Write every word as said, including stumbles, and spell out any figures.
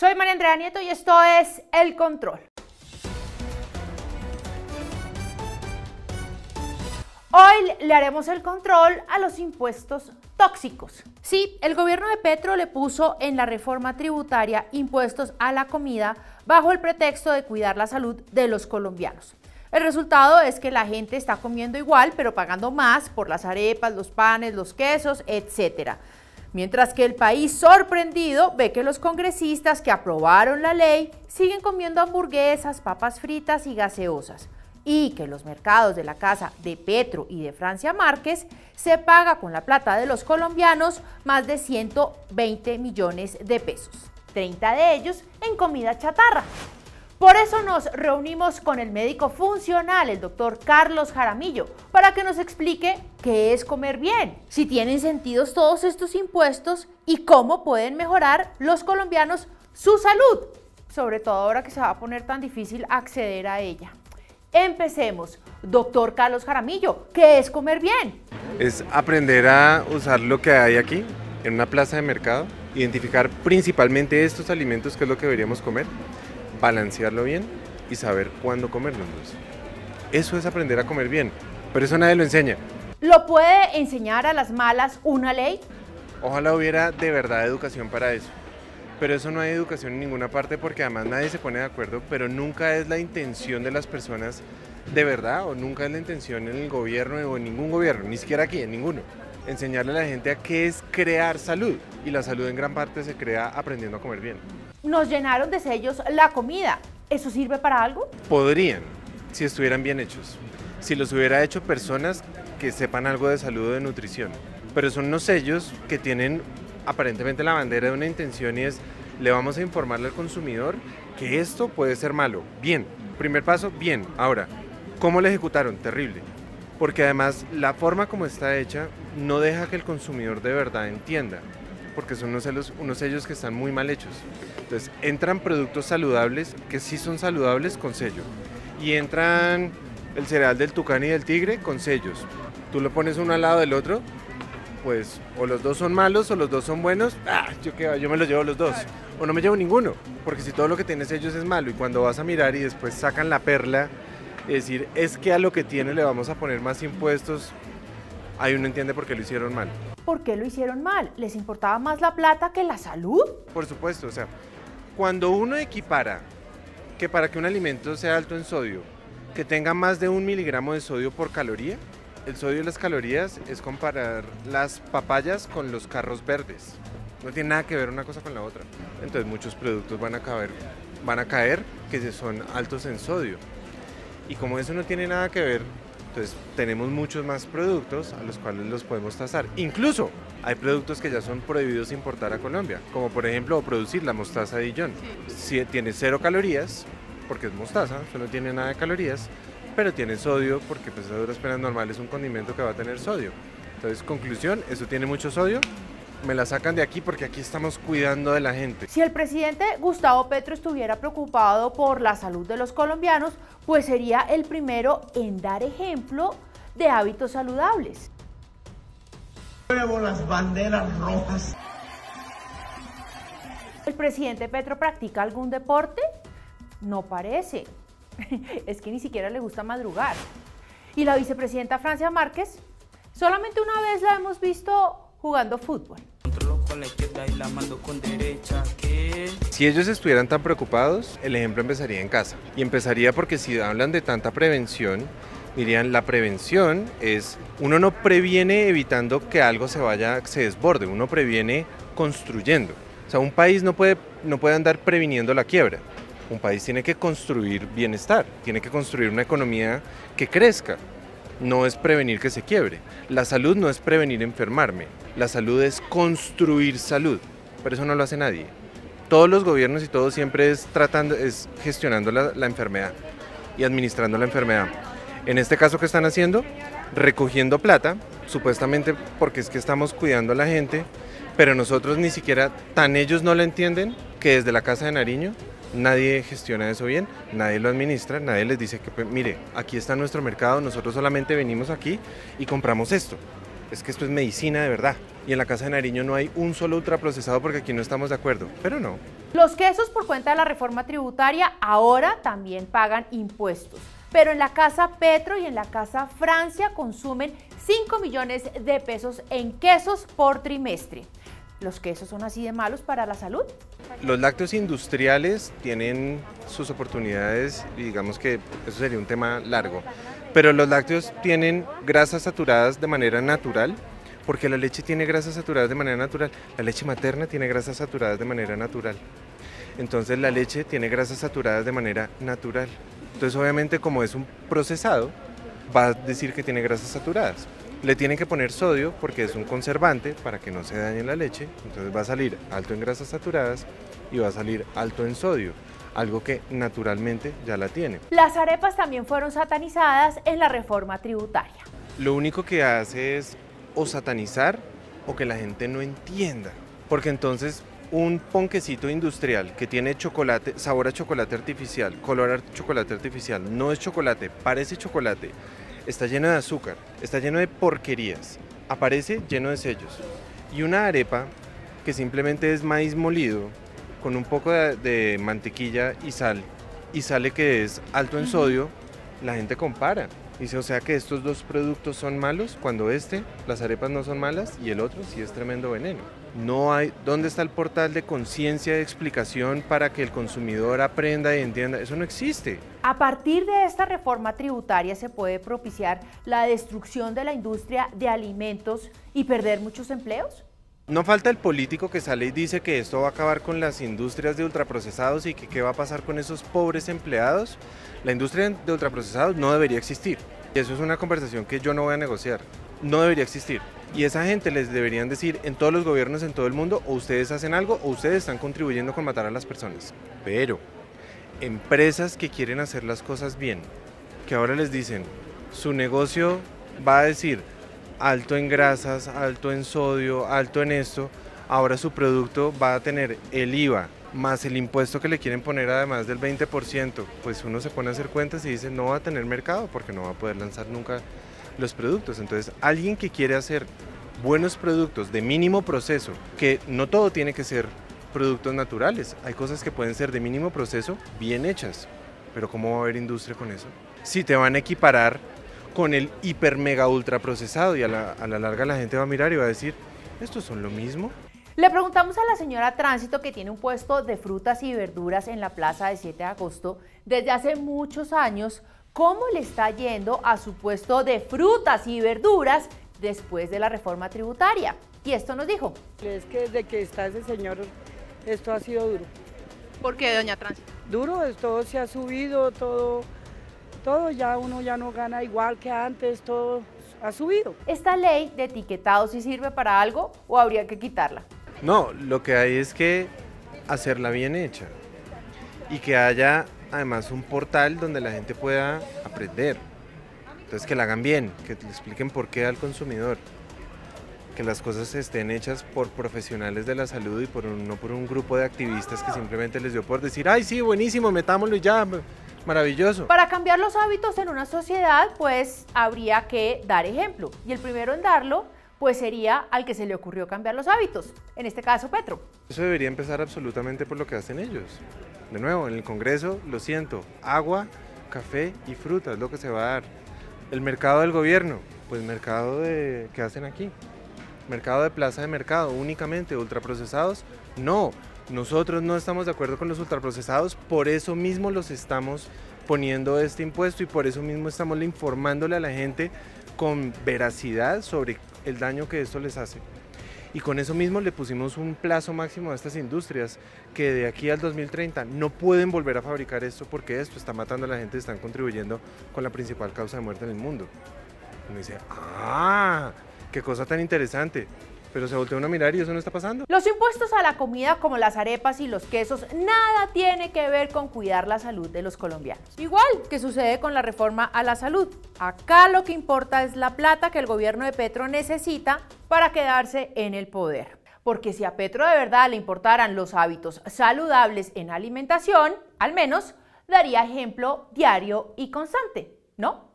Soy María Andrea Nieto y esto es El Control. Hoy le haremos el control a los impuestos tóxicos. Sí, el gobierno de Petro le puso en la reforma tributaria impuestos a la comida bajo el pretexto de cuidar la salud de los colombianos. El resultado es que la gente está comiendo igual, pero pagando más por las arepas, los panes, los quesos, etcétera. Mientras que el país, sorprendido, ve que los congresistas que aprobaron la ley siguen comiendo hamburguesas, papas fritas y gaseosas, y que los mercados de la Casa de Petro y de Francia Márquez se paga con la plata de los colombianos más de ciento veinte millones de pesos, treinta de ellos en comida chatarra. Por eso nos reunimos con el médico funcional, el doctor Carlos Jaramillo, para que nos explique qué es comer bien, si tienen sentido todos estos impuestos y cómo pueden mejorar los colombianos su salud, sobre todo ahora que se va a poner tan difícil acceder a ella. Empecemos. Doctor Carlos Jaramillo, ¿qué es comer bien? Es aprender a usar lo que hay aquí, en una plaza de mercado, identificar principalmente estos alimentos, que es lo que deberíamos comer, balancearlo bien y saber cuándo comerlos. Eso es aprender a comer bien, pero eso nadie lo enseña. ¿Lo puede enseñar a las malas una ley? Ojalá hubiera de verdad educación para eso, pero eso no hay educación en ninguna parte, porque además nadie se pone de acuerdo, pero nunca es la intención de las personas de verdad, o nunca es la intención en el gobierno o en ningún gobierno, ni siquiera aquí, en ninguno, enseñarle a la gente a qué es crear salud, y la salud en gran parte se crea aprendiendo a comer bien. Nos llenaron de sellos la comida. ¿Eso sirve para algo? Podrían, si estuvieran bien hechos, si los hubiera hecho personas que sepan algo de salud o de nutrición, pero son unos sellos que tienen aparentemente la bandera de una intención, y es: le vamos a informarle al consumidor que esto puede ser malo. Bien, primer paso, bien. Ahora, ¿cómo lo ejecutaron? Terrible, porque además la forma como está hecha no deja que el consumidor de verdad entienda, porque son unos sellos, unos sellos que están muy mal hechos. Entonces entran productos saludables que sí son saludables con sello, y entran el cereal del tucán y del tigre con sellos. Tú lo pones uno al lado del otro, pues o los dos son malos o los dos son buenos. ¡Ah! yo, yo me los llevo los dos, o no me llevo ninguno, porque si todo lo que tiene sellos es malo, y cuando vas a mirar y después sacan la perla, es decir, es que a lo que tiene le vamos a poner más impuestos, ahí uno entiende por qué lo hicieron mal. ¿Por qué lo hicieron mal? ¿Les importaba más la plata que la salud? Por supuesto, o sea, cuando uno equipara que para que un alimento sea alto en sodio, que tenga más de un miligramo de sodio por caloría, el sodio y las calorías es comparar las papayas con los carros verdes. No tiene nada que ver una cosa con la otra. Entonces muchos productos van a caer, van a caer que son altos en sodio. Y como eso no tiene nada que ver, entonces tenemos muchos más productos a los cuales los podemos tasar. Incluso hay productos que ya son prohibidos importar a Colombia, como por ejemplo producir la mostaza de Dijon. Sí, tiene cero calorías, porque es mostaza, eso no tiene nada de calorías, pero tiene sodio, porque pues a duras penas normal es un condimento que va a tener sodio. Entonces, conclusión, eso tiene mucho sodio, me la sacan de aquí porque aquí estamos cuidando de la gente. Si el presidente Gustavo Petro estuviera preocupado por la salud de los colombianos, pues sería el primero en dar ejemplo de hábitos saludables. Muevo las banderas rojas. ¿El presidente Petro practica algún deporte? No parece. Es que ni siquiera le gusta madrugar. Y la vicepresidenta Francia Márquez, solamente una vez la hemos visto jugando fútbol. Si ellos estuvieran tan preocupados, el ejemplo empezaría en casa. Y empezaría porque si hablan de tanta prevención, dirían: la prevención es, uno no previene evitando que algo se vaya, se desborde, uno previene construyendo. O sea, un país no puede, no puede andar previniendo la quiebra. Un país tiene que construir bienestar, tiene que construir una economía que crezca. No es prevenir que se quiebre. La salud no es prevenir enfermarme. La salud es construir salud, pero eso no lo hace nadie. Todos los gobiernos y todo siempre es tratando, es gestionando la, la enfermedad y administrando la enfermedad. En este caso, ¿qué están haciendo? Recogiendo plata, supuestamente porque es que estamos cuidando a la gente, pero nosotros ni siquiera, tan ellos no la entienden, que desde la Casa de Nariño nadie gestiona eso bien, nadie lo administra, nadie les dice que, pues, mire, aquí está nuestro mercado, nosotros solamente venimos aquí y compramos esto. Es que esto es medicina de verdad. Y en la Casa de Nariño no hay un solo ultraprocesado porque aquí no estamos de acuerdo. Pero no. Los quesos, por cuenta de la reforma tributaria, ahora también pagan impuestos, pero en la Casa Petro y en la Casa Francia consumen cinco millones de pesos en quesos por trimestre. ¿Los quesos son así de malos para la salud? Los lácteos industriales tienen sus oportunidades y digamos que eso sería un tema largo, pero los lácteos tienen grasas saturadas de manera natural, porque la leche tiene grasas saturadas de manera natural, la leche materna tiene grasas saturadas de manera natural, entonces la leche tiene grasas saturadas de manera natural, entonces obviamente como es un procesado va a decir que tiene grasas saturadas. Le tienen que poner sodio porque es un conservante para que no se dañe la leche, entonces va a salir alto en grasas saturadas y va a salir alto en sodio, algo que naturalmente ya la tiene. Las arepas también fueron satanizadas en la reforma tributaria. Lo único que hace es o satanizar o que la gente no entienda, porque entonces un ponquecito industrial que tiene chocolate, sabor a chocolate artificial, color a chocolate artificial, no es chocolate, parece chocolate, está lleno de azúcar, está lleno de porquerías, aparece lleno de sellos. Y una arepa que simplemente es maíz molido con un poco de, de mantequilla y sal, y sale que es alto en sodio, la gente compara. Dice, o sea que estos dos productos son malos, cuando este, las arepas no son malas, y el otro sí es tremendo veneno. No hay, ¿dónde está el portal de conciencia, de explicación para que el consumidor aprenda y entienda? Eso no existe. A partir de esta reforma tributaria se puede propiciar la destrucción de la industria de alimentos y perder muchos empleos. No falta el político que sale y dice que esto va a acabar con las industrias de ultraprocesados y que qué va a pasar con esos pobres empleados. La industria de ultraprocesados no debería existir. Y eso es una conversación que yo no voy a negociar. No debería existir. Y esa gente les deberían decir en todos los gobiernos, en todo el mundo, o ustedes hacen algo o ustedes están contribuyendo con matar a las personas. Pero empresas que quieren hacer las cosas bien, que ahora les dicen, su negocio va a decir alto en grasas, alto en sodio, alto en esto, ahora su producto va a tener el I V A más el impuesto que le quieren poner además del veinte por ciento, pues uno se pone a hacer cuentas y dice no va a tener mercado porque no va a poder lanzar nunca los productos. Entonces alguien que quiere hacer buenos productos de mínimo proceso, que no todo tiene que ser productos naturales, hay cosas que pueden ser de mínimo proceso bien hechas, pero ¿cómo va a haber industria con eso? Si te van a equiparar con el hiper mega ultra procesado y a la, a la larga la gente va a mirar y va a decir, ¿estos son lo mismo? Le preguntamos a la señora Tránsito, que tiene un puesto de frutas y verduras en la plaza de siete de agosto desde hace muchos años, ¿cómo le está yendo a su puesto de frutas y verduras después de la reforma tributaria? Y esto nos dijo. Es que desde que está ese señor esto ha sido duro. ¿Por qué, doña Tránsito? Duro, todo se ha subido, todo... Todo ya uno ya no gana igual que antes, todo ha subido. ¿Esta ley de etiquetado sí sirve para algo o habría que quitarla? No, lo que hay es que hacerla bien hecha y que haya además un portal donde la gente pueda aprender. Entonces que la hagan bien, que le expliquen por qué al consumidor, que las cosas estén hechas por profesionales de la salud y por un, no por un grupo de activistas que simplemente les dio por decir ¡ay sí, buenísimo, metámoslo y ya! Maravilloso. Para cambiar los hábitos en una sociedad, pues habría que dar ejemplo. Y el primero en darlo, pues sería al que se le ocurrió cambiar los hábitos. En este caso, Petro. Eso debería empezar absolutamente por lo que hacen ellos. De nuevo, en el Congreso, lo siento, agua, café y fruta es lo que se va a dar. El mercado del gobierno, pues mercado de... ¿qué hacen aquí? Mercado de plaza de mercado, únicamente, ultraprocesados, no. Nosotros no estamos de acuerdo con los ultraprocesados, por eso mismo los estamos poniendo este impuesto y por eso mismo estamos informándole a la gente con veracidad sobre el daño que esto les hace. Y con eso mismo le pusimos un plazo máximo a estas industrias que de aquí al dos mil treinta no pueden volver a fabricar esto porque esto está matando a la gente y están contribuyendo con la principal causa de muerte en el mundo. Uno dice, ¡ah! ¡Qué cosa tan interesante! Pero se voltea uno a mirar y eso no está pasando. Los impuestos a la comida, como las arepas y los quesos, nada tiene que ver con cuidar la salud de los colombianos. Igual que sucede con la reforma a la salud. Acá lo que importa es la plata que el gobierno de Petro necesita para quedarse en el poder. Porque si a Petro de verdad le importaran los hábitos saludables en alimentación, al menos daría ejemplo diario y constante, ¿no?